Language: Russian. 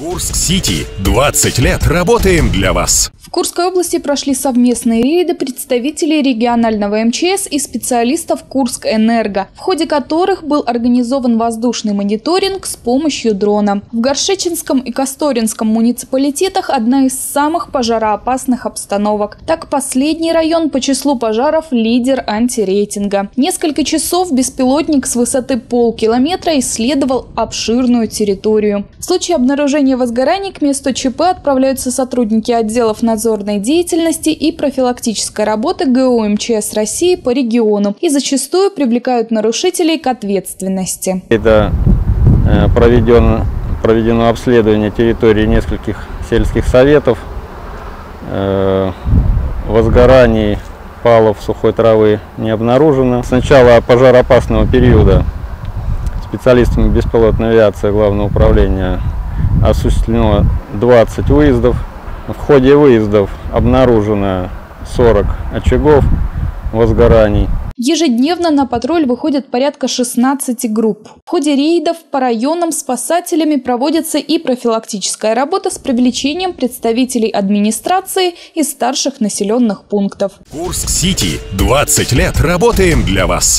Курск-сити. 20 лет работаем для вас. В Курской области прошли совместные рейды представителей регионального МЧС и специалистов Курск Энерго, в ходе которых был организован воздушный мониторинг с помощью дрона. В Горшеченском и Касторинском муниципалитетах одна из самых пожароопасных обстановок. Так, последний район по числу пожаров – лидер антирейтинга. Несколько часов беспилотник с высоты полкилометра исследовал обширную территорию. В случае обнаружения возгораний к месту ЧП отправляются сотрудники отделов надзорной деятельности и профилактической работы ГУ МЧС России по региону и зачастую привлекают нарушителей к ответственности. Это проведено обследование территории нескольких сельских советов, возгораний, палов сухой травы не обнаружено. С начала пожароопасного периода специалистами беспилотной авиации Главного управления осуществлено 20 выездов. В ходе выездов обнаружено 40 очагов возгораний. Ежедневно на патруль выходят порядка 16 групп. В ходе рейдов по районам спасателями проводится и профилактическая работа с привлечением представителей администрации и старших населенных пунктов. Курск-сити. 20 лет работаем для вас.